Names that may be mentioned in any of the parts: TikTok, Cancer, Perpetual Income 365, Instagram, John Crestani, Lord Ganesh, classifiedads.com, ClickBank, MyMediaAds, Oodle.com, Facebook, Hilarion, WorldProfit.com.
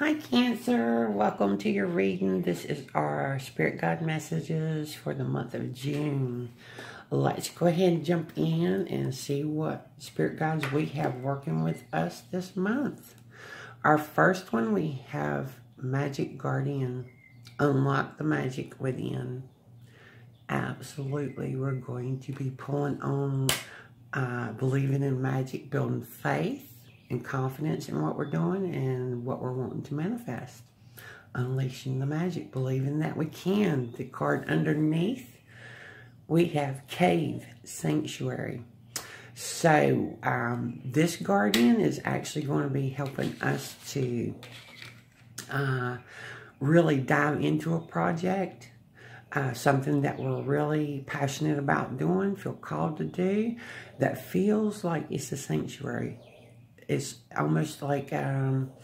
Hi Cancer, welcome to your reading. This is our Spirit Guide messages for the month of June. Let's go ahead and jump in and see what Spirit Guides we have working with us this month. Our first one, we have Magic Guardian. Unlock the magic within. Absolutely, we're going to be pulling on believing in magic, building faith and confidence in what we're doing and what we're wanting to manifest. Unleashing the magic, believing that we can. The card underneath, we have Cave, Sanctuary. So this guardian is actually going to be helping us to really dive into a project, something that we're really passionate about doing, feel called to do, that feels like it's a sanctuary. It's almost like our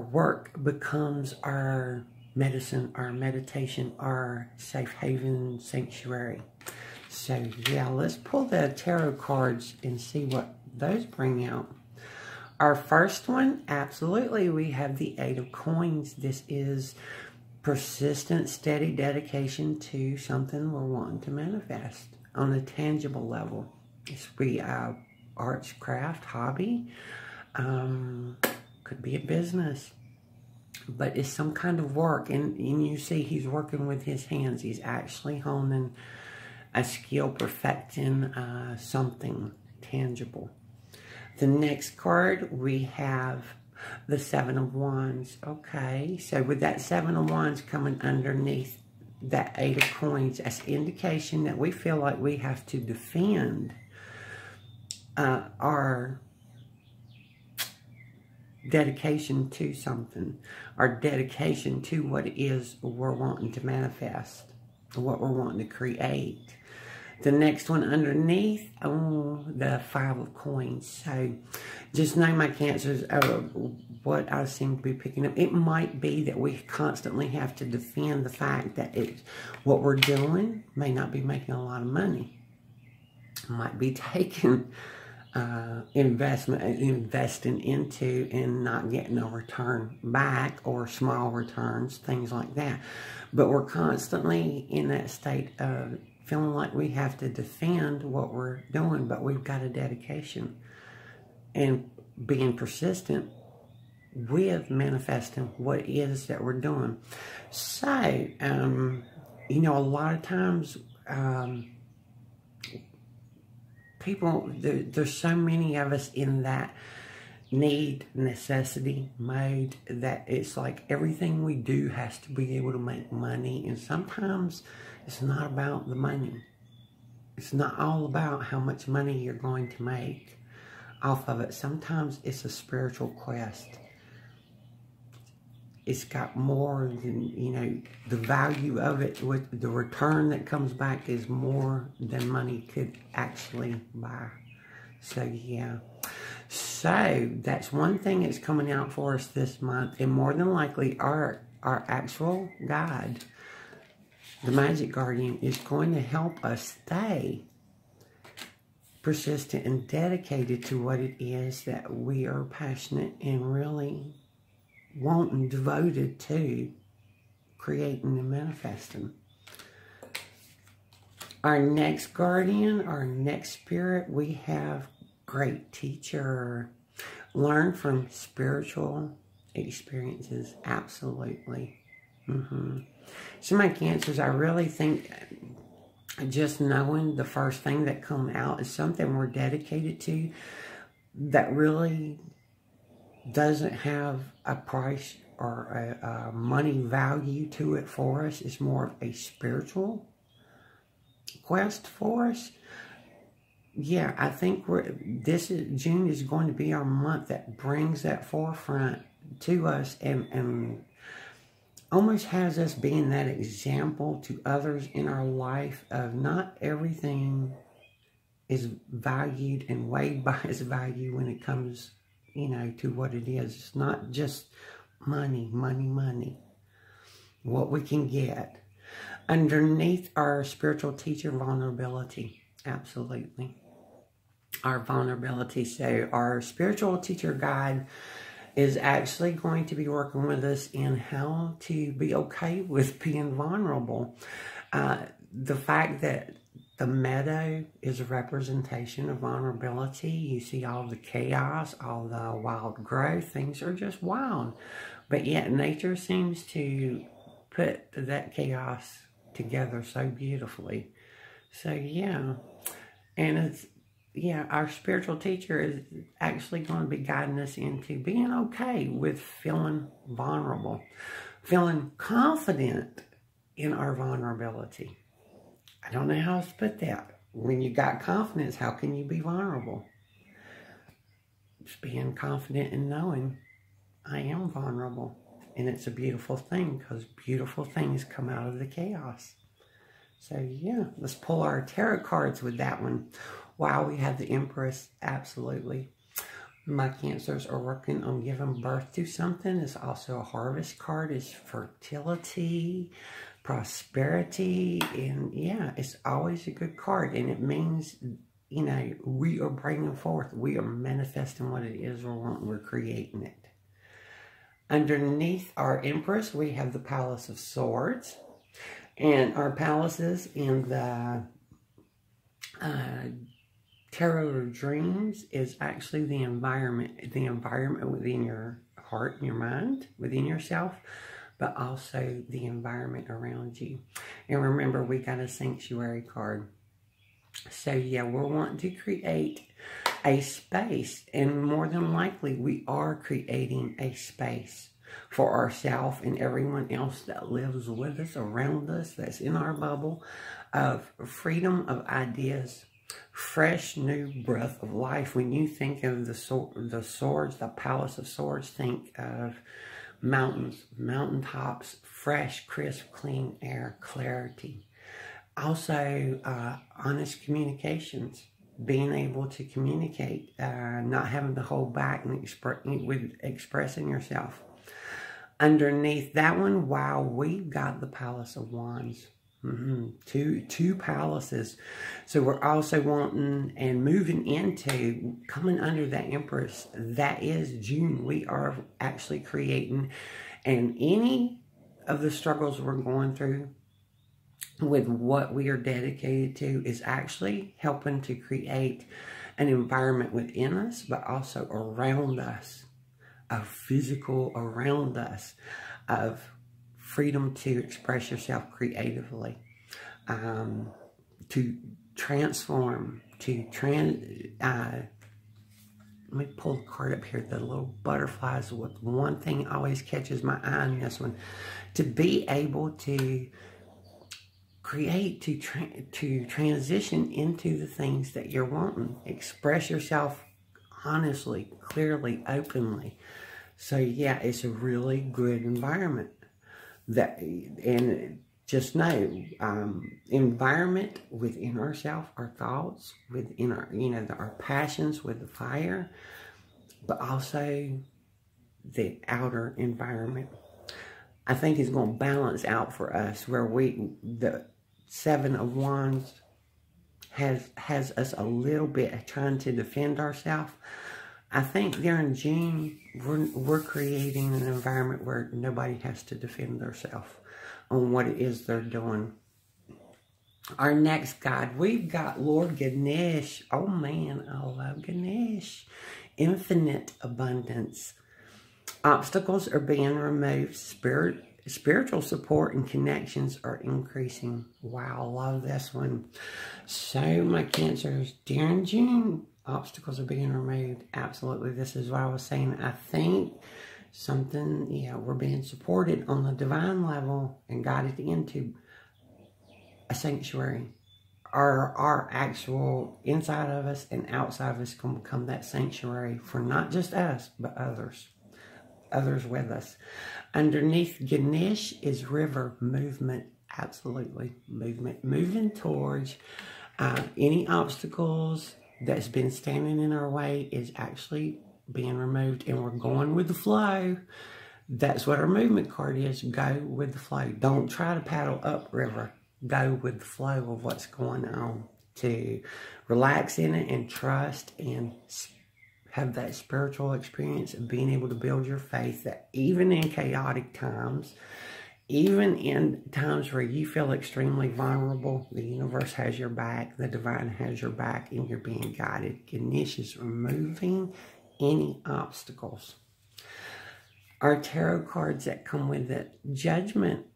work becomes our medicine, our meditation, our safe haven, sanctuary. So, yeah, let's pull the tarot cards and see what those bring out. Our first one, absolutely, we have the Eight of Coins. This is persistent, steady dedication to something we're wanting to manifest on a tangible level. It's arts, craft, hobby. Could be a business, but it's some kind of work, and you see he's working with his hands. He's actually honing a skill, perfecting something tangible. The next card, we have the Seven of Wands. Okay, so with that Seven of Wands coming underneath that Eight of Coins, that's indication that we feel like we have to defend our dedication to something, our dedication to what it is we're wanting to manifest, what we're wanting to create. The next one underneath, oh, the Five of Coins. So just know, my Cancers, what I seem to be picking up, it might be that we constantly have to defend the fact that what we're doing may not be making a lot of money, might be taking investing into and not getting a return back, or small returns, things like that. But we're constantly in that state of feeling like we have to defend what we're doing, but we've got a dedication and being persistent with manifesting what it is that we're doing. So, you know, a lot of times, people, there's so many of us in that need, necessity mode that it's like everything we do has to be able to make money. And sometimes it's not about the money. It's not all about how much money you're going to make off of it. Sometimes it's a spiritual quest. It's got more than, you know, the value of it, with the return that comes back is more than money could actually buy. So, yeah. So, that's one thing that's coming out for us this month. And more than likely, our actual guide, the Magic Guardian, is going to help us stay persistent and dedicated to what it is that we are passionate and really wanting, devoted to creating and manifesting. Our next guardian, our next spirit, we have Great Teacher. Learn from spiritual experiences. Absolutely. So my Cancers, I really think just knowing the first thing that comes out is something we're dedicated to that really doesn't have a price or a money value to it for us. It's more of a spiritual quest for us. Yeah, I think June is going to be our month that brings that forefront to us, and almost has us being that example to others in our life of not everything is valued and weighed by its value when it comes, you know, to what it is. It's not just money, money, money. What we can get. Underneath our spiritual teacher, vulnerability. Absolutely. Our vulnerability. So our spiritual teacher guide is actually going to be working with us in how to be okay with being vulnerable. The fact that the meadow is a representation of vulnerability. You see all the chaos, all the wild growth. Things are just wild. But yet nature seems to put that chaos together so beautifully. So yeah. And it's, yeah, our spiritual teacher is actually going to be guiding us into being okay with feeling vulnerable, feeling confident in our vulnerability. I don't know how else to put that. When you got confidence, how can you be vulnerable? Just being confident and knowing I am vulnerable. And it's a beautiful thing because beautiful things come out of the chaos. So yeah, let's pull our tarot cards with that one. Wow, we have the Empress, absolutely. My Cancers are working on giving birth to something. It's also a harvest card. It's fertility, prosperity, and yeah, it's always a good card. And it means, you know, we are bringing forth, we are manifesting what it is we're wanting, we're creating it. Underneath our Empress, we have the Palace of Swords. And our palaces in the Tarot of Dreams is actually the environment within your heart and your mind, within yourself, but also the environment around you. And remember, we got a sanctuary card. So yeah, we'll want to create a space, and more than likely we are creating a space for ourselves and everyone else that lives with us, around us, that's in our bubble, of freedom of ideas, fresh new breath of life. When you think of the swords, the Palace of Swords, think of mountains, mountaintops, fresh, crisp, clean air, clarity. Also, honest communications. Being able to communicate, not having to hold back and expressing yourself. Underneath that one, wow, we've got the Palace of Wands. Two palaces. So we're also wanting and moving into, coming under that Empress, that is June. We are actually creating, and any of the struggles we're going through with what we are dedicated to is actually helping to create an environment within us, but also around us, of physical around us, of freedom to express yourself creatively, to transform, let me pull the card up here, the little butterflies. One thing always catches my eye in this one, to be able to create, to transition into the things that you're wanting, express yourself honestly, clearly, openly. So yeah, it's a really good environment. That, and just know, environment within ourselves, our thoughts, within our, you know, our passions with the fire, but also the outer environment, I think is going to balance out for us where we, the Seven of Wands has us a little bit trying to defend ourselves. I think during June, we're creating an environment where nobody has to defend themselves on what it is they're doing. Our next guide, we've got Lord Ganesh. Oh man, I love Ganesh. Infinite abundance. Obstacles are being removed. Spiritual support and connections are increasing. Wow, I love this one. So my Cancers, during June, obstacles are being removed. Absolutely. This is what I was saying. I think something, yeah, we're being supported on the divine level and guided into a sanctuary. Our actual inside of us and outside of us can become that sanctuary for not just us, but others. Others with us. Underneath Ganesh is river movement. Absolutely. Movement. Moving towards any obstacles that's been standing in our way is actually being removed, and we're going with the flow. That's what our movement card is. Go with the flow. Don't try to paddle up river. Go with the flow of what's going on, to relax in it and trust and have that spiritual experience of being able to build your faith that even in chaotic times, even in times where you feel extremely vulnerable, the universe has your back, the divine has your back, and you're being guided. Ganesh is removing any obstacles. Our tarot cards that come with it, judgment,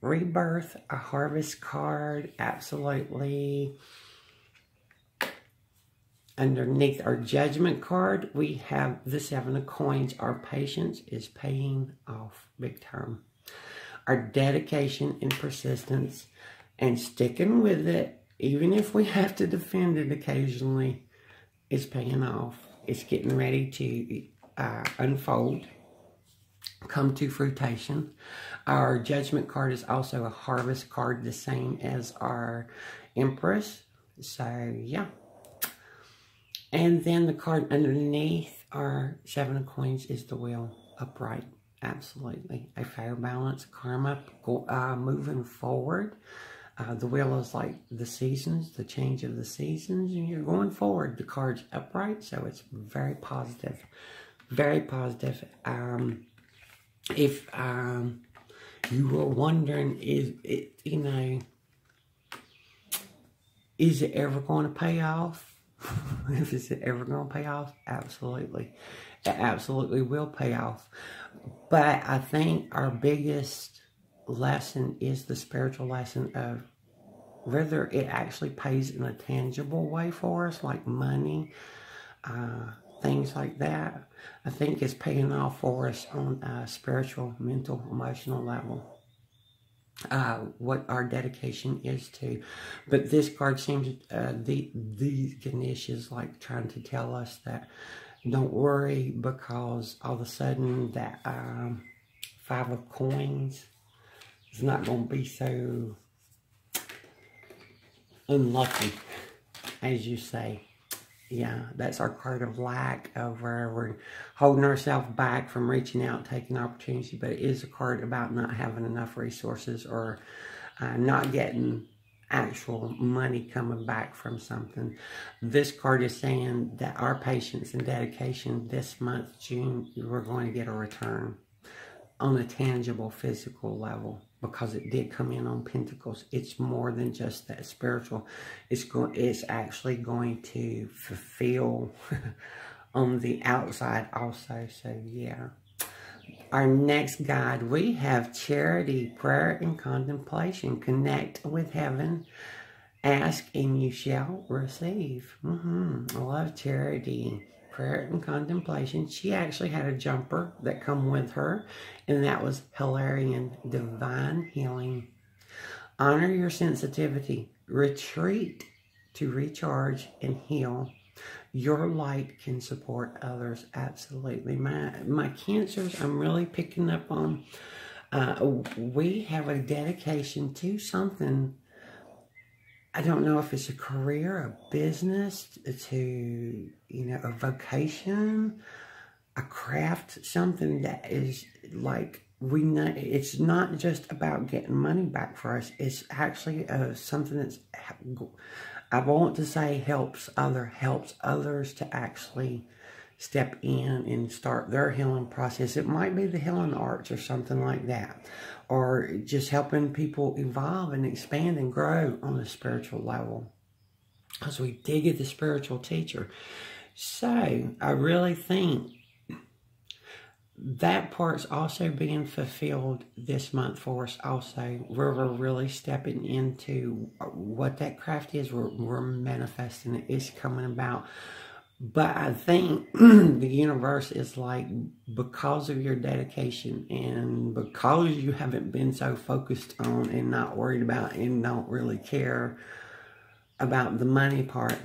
rebirth, a harvest card, absolutely. Underneath our judgment card, we have the Seven of Coins. Our patience is paying off big time. Our dedication and persistence and sticking with it, even if we have to defend it occasionally, is paying off. It's getting ready to unfold, come to fruition. Our judgment card is also a harvest card, the same as our Empress. So, yeah. And then the card underneath our Seven of Coins is the Wheel, upright. Absolutely. A fair balance, karma, moving forward. The wheel is like the seasons, the change of the seasons, and you're going forward. The card's upright, so it's very positive. Very positive. If you were wondering, is it ever going to pay off? Is it ever going to pay off? Absolutely. It absolutely will pay off. But I think our biggest lesson is the spiritual lesson of whether it actually pays in a tangible way for us, like money, things like that. I think it's paying off for us on a spiritual, mental, emotional level. What our dedication is to. But this card seems, the Ganesh is like trying to tell us that don't worry, because all of a sudden that Five of Coins is not going to be so unlucky, as you say. Yeah, that's our card of lack, of where we're holding ourselves back from reaching out, taking opportunity. But it is a card about not having enough resources, or not getting actual money coming back from something. This card is saying that our patience and dedication this month, June, we're going to get a return on a tangible, physical level, because it did come in on Pentacles. It's more than just that spiritual. It's actually going to fulfill on the outside also. So, yeah. Our next guide, we have charity, prayer, and contemplation. Connect with heaven. Ask and you shall receive. I love charity, prayer, and contemplation. She actually had a jumper that come with her, and that was Hilarion, divine healing. Honor your sensitivity. Retreat to recharge and heal. Your light can support others. Absolutely. My cancers, I'm really picking up on. We have a dedication to something. I don't know if it's a career, a business, to, you know, a vocation, a craft, something that is like, we know it's not just about getting money back for us. It's actually something that's, I want to say, helps others to actually step in and start their healing process. It might be the healing arts or something like that, or just helping people evolve and expand and grow on a spiritual level, because we dig at the spiritual teacher. So I really think that part's also being fulfilled this month for us also, where we're really stepping into what that craft is. We're manifesting it. It's coming about. But I think the universe is like, because of your dedication and because you haven't been so focused on and not worried about and don't really care about the money part's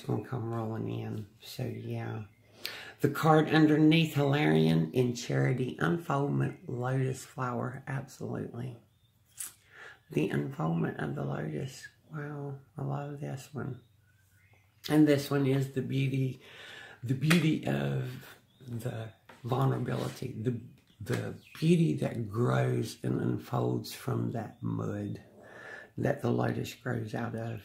going to come rolling in. So, yeah. The card underneath Hilarion, in charity, unfoldment, lotus flower. Absolutely. The unfoldment of the lotus. Wow, I love this one. And this one is the beauty of the vulnerability, the beauty that grows and unfolds from that mud that the lotus grows out of,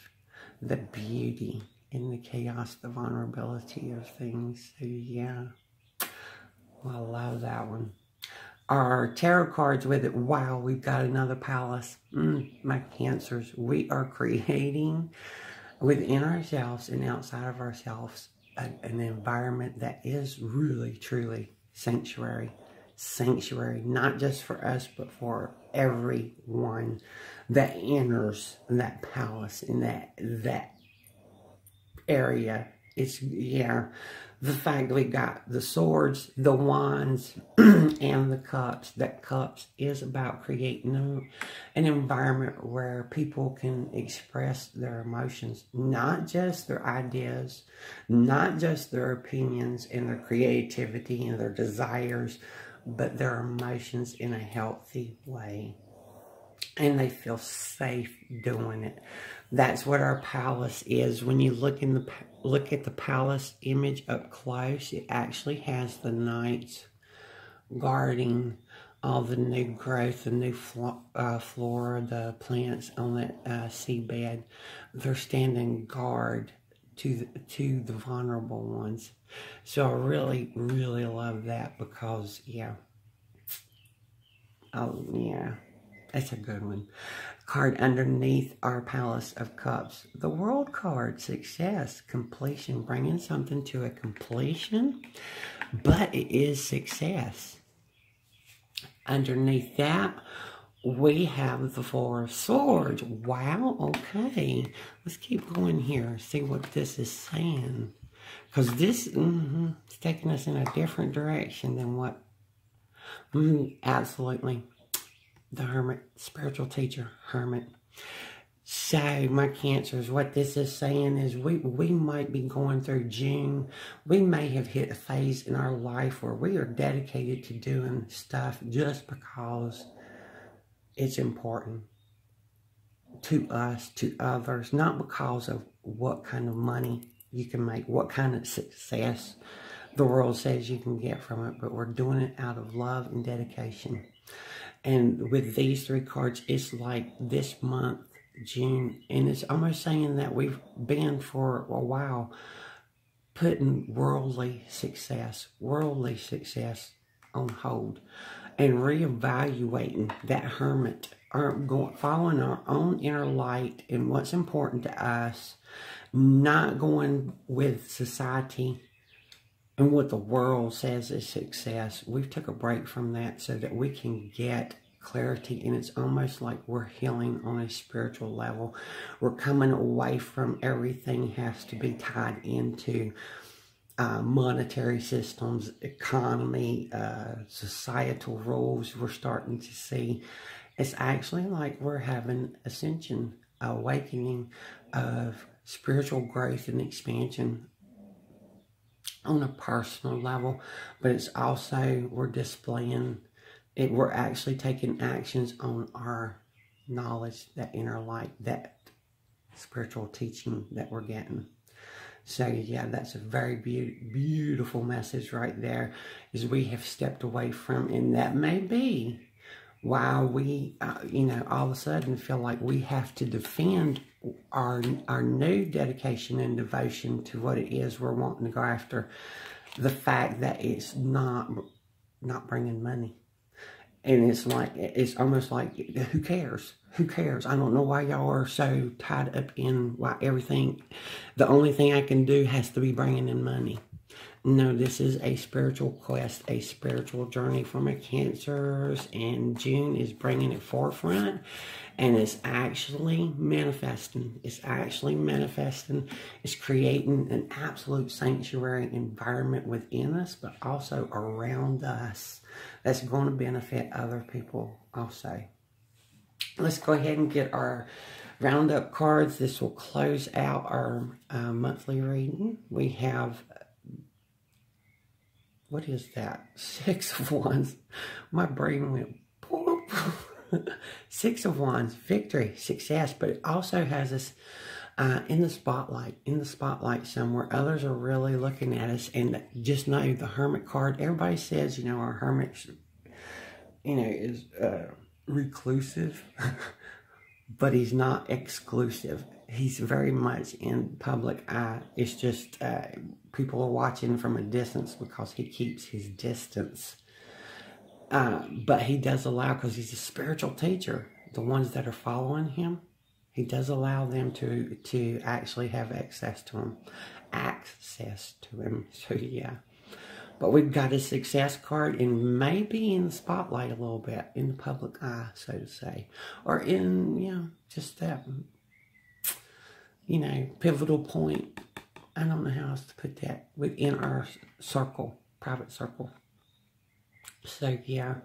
the beauty in the chaos, the vulnerability of things. So yeah, I love that one. Our tarot cards with it. Wow, we've got another palace. My Cancers, we are creating within ourselves and outside of ourselves an environment that is really, truly sanctuary. Sanctuary, not just for us, but for everyone that enters that palace in that area. It's, yeah, the fact that we got the swords, the wands, and the cups. That cups is about creating an environment where people can express their emotions, not just their ideas, not just their opinions and their creativity and their desires, but their emotions in a healthy way. And they feel safe doing it. That's what our palace is. When you look at the palace image up close, it actually has the knights guarding all the new growth, the new flora, the plants on that seabed. They're standing guard to the vulnerable ones. So I really, really love that because, yeah. Oh, yeah. That's a good one. Card underneath our Palace of Cups. The World card, success, completion, bringing something to a completion, but it is success. Underneath that, we have the Four of Swords. Wow, okay. Let's keep going here, see what this is saying. Because this is taking us in a different direction than what... absolutely. The Hermit, spiritual teacher, Hermit. So, my Cancers, what this is saying is we might be going through June. We may have hit a phase in our life where we are dedicated to doing stuff just because it's important to us, to others, not because of what kind of money you can make, what kind of success the world says you can get from it, but we're doing it out of love and dedication. And with these three cards, it's like this month, June, and it's almost saying that we've been for a while putting worldly success on hold and reevaluating that Hermit, following our own inner light and what's important to us, not going with society and what the world says is success. We've took a break from that so that we can get clarity. And it's almost like we're healing on a spiritual level. We're coming away from everything has to be tied into monetary systems, economy, societal rules. We're starting to see it's actually like we're having ascension, awakening of spiritual growth and expansion on a personal level, but it's also we're displaying it. We're actually taking actions on our knowledge, that inner light, that spiritual teaching that we're getting. So yeah, that's a very beautiful message right there, is we have stepped away from, and that may be why we, you know, all of a sudden feel like we have to defend our new dedication and devotion to what it is we're wanting to go after. The fact that it's not bringing money. And it's like, it's almost like, who cares? Who cares? I don't know why y'all are so tied up in why everything, the only thing I can do has to be bringing in money. No, this is a spiritual quest, a spiritual journey for my Cancers, and June is bringing it forefront, and it's actually manifesting. It's actually manifesting. It's creating an absolute sanctuary environment within us, but also around us that's going to benefit other people also. Let's go ahead and get our roundup cards. This will close out our monthly reading. We have... what is that? Six of Wands. My brain went boop. Six of Wands, victory, success, but it also has us in the spotlight somewhere. Others are really looking at us, and just know the Hermit card. Everybody says, you know, our Hermit, you know, is reclusive, but he's not exclusive. he's very much in public eye. It's just people are watching from a distance because he keeps his distance. But he does allow, because he's a spiritual teacher, the ones that are following him, he does allow them to actually have access to him. So, yeah. But we've got a success card and maybe in the spotlight a little bit, in the public eye, so to say. Or in, you know, just that, you know, pivotal point. I don't know how else to put that. Within our circle, private circle. So, yeah.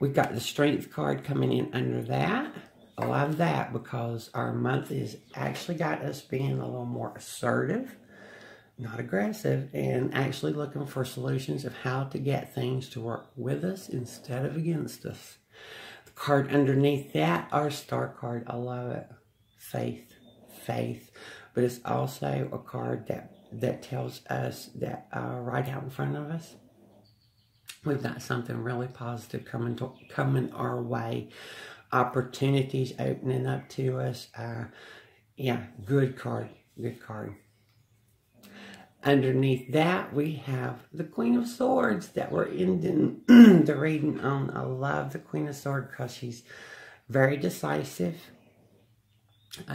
We've got the strength card coming in under that. I love that because our month has actually got us being a little more assertive. Not aggressive, and actually looking for solutions of how to get things to work with us instead of against us. The card underneath that, our star card, I love it. Faith, faith. But it's also a card that tells us that right out in front of us, we've got something really positive coming our way. Opportunities opening up to us. Yeah, good card, good card. Underneath that, we have the Queen of Swords that we're ending the reading on. I love the Queen of Swords because she's very decisive.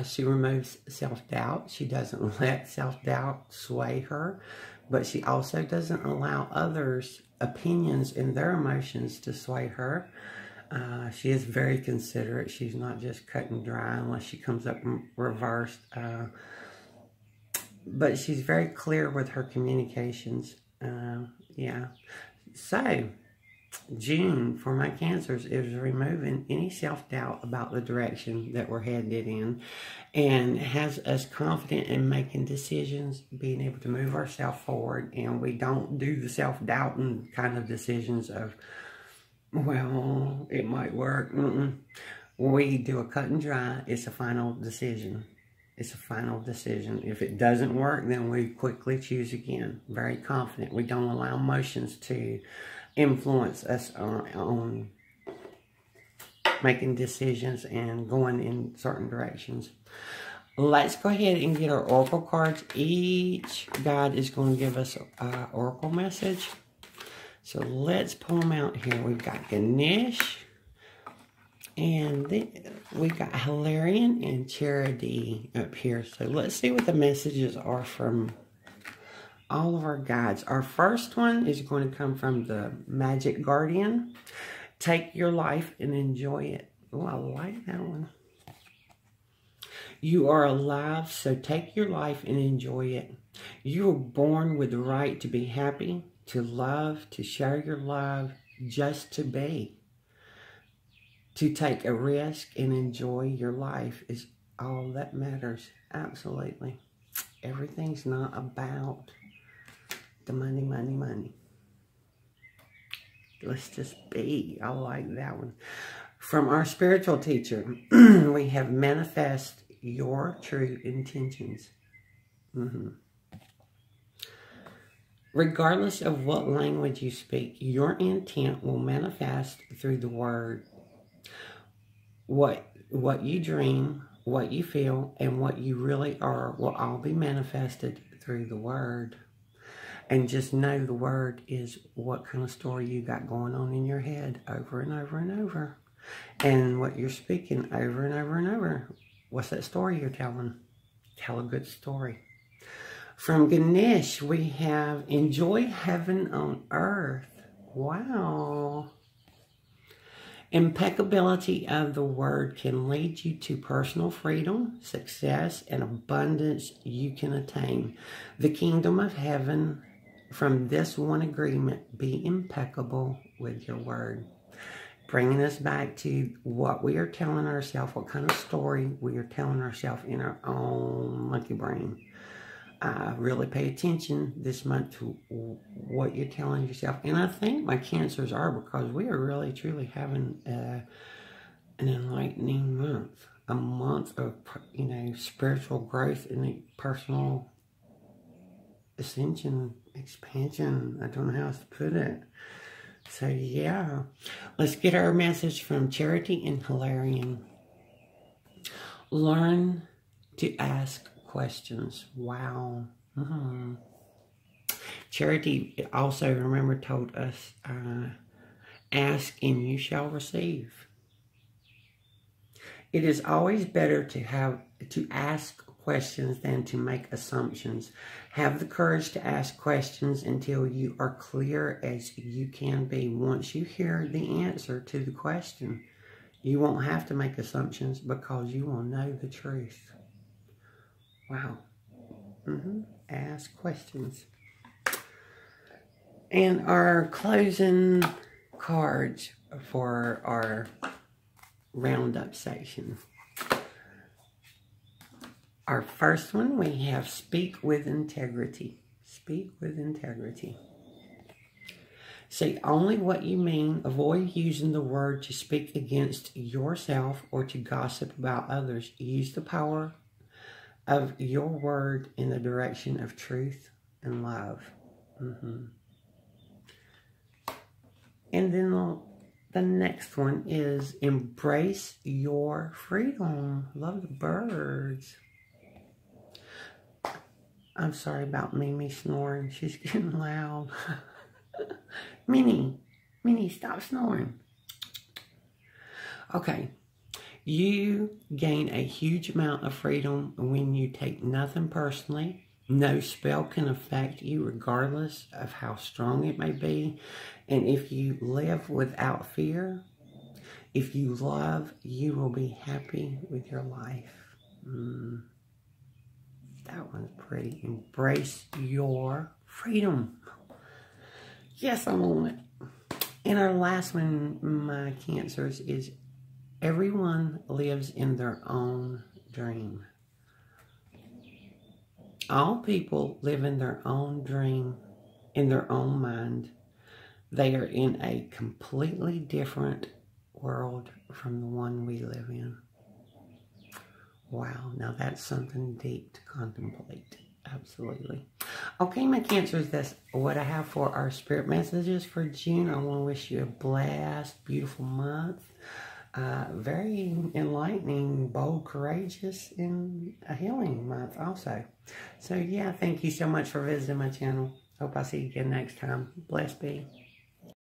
She removes self-doubt. She doesn't let self-doubt sway her, but she also doesn't allow others' opinions and their emotions to sway her. She is very considerate. She's not just cut and dry unless she comes up reversed. But she's very clear with her communications. Yeah. So, June for my Cancers is removing any self-doubt about the direction that we're headed in. And has us confident in making decisions, being able to move ourselves forward. And we don't do the self-doubting kind of decisions of, well, it might work. Mm-mm. We do a cut and dry. It's a final decision. It's a final decision. If it doesn't work, then we quickly choose again. Very confident. We don't allow emotions to influence us on making decisions and going in certain directions. Let's go ahead and get our oracle cards. Each guide is going to give us an oracle message. So let's pull them out here. We've got Ganesh. And then we've got Hilarion and Charity up here. So let's see what the messages are from all of our guides. Our first one is going to come from the Magic Guardian. Take your life and enjoy it. Oh, I like that one. You are alive, so take your life and enjoy it. You were born with the right to be happy, to love, to share your love, just to be. To take a risk and enjoy your life is all that matters. Absolutely. Everything's not about the money, money, money. Let's just be. I like that one. From our spiritual teacher, we have manifest your true intentions. Mm-hmm. Regardless of what language you speak, your intent will manifest through the word. What you dream, what you feel, and what you really are will all be manifested through the word. And just know the word is what kind of story you got going on in your head over and over and over. And what you're speaking over and over and over. What's that story you're telling? Tell a good story. From Ganesh, we have enjoy heaven on earth. Wow. Impeccability of the word can lead you to personal freedom, success, and abundance you can attain. The kingdom of heaven, from this one agreement, be impeccable with your word. Bringing us back to what we are telling ourselves, what kind of story we are telling ourselves in our own monkey brain. Really pay attention this month to what you're telling yourself. And I think my Cancers are, because we are really, truly having an enlightening month. A month of, you know, spiritual growth and personal ascension, expansion. I don't know how else to put it. So, yeah. Let's get our message from Charity and Hilarion. Learn to ask questions. Wow. Mm-hmm. Charity also, remember, told us, ask and you shall receive. It is always better to ask questions than to make assumptions. Have the courage to ask questions until you are clear as you can be. Once you hear the answer to the question, you won't have to make assumptions because you will know the truth. Wow. Mm-hmm. Ask questions. And our closing cards for our roundup section. Our first one, we have Speak with Integrity. Speak with integrity. Say only what you mean. Avoid using the word to speak against yourself or to gossip about others. Use the power of your word in the direction of truth and love. Mm-hmm. And then the next one is Embrace Your Freedom. Love the birds. I'm sorry about Mimi snoring. She's getting loud. Mimi, stop snoring. Okay. You gain a huge amount of freedom when you take nothing personally. No spell can affect you regardless of how strong it may be. And if you live without fear, if you love, you will be happy with your life. Mm. That one's pretty. Embrace your freedom. Yes, I'm on it. And our last one, my Cancers, is everyone lives in their own dream. All people live in their own dream, in their own mind. They are in a completely different world from the one we live in. Wow, now that's something deep to contemplate. Absolutely. Okay, my Cancers, that's what I have for our spirit messages for June. I want to wish you a blessed, beautiful month. Very enlightening, bold, courageous, and a healing month also. So, yeah, thank you so much for visiting my channel. Hope I see you again next time. Blessed be.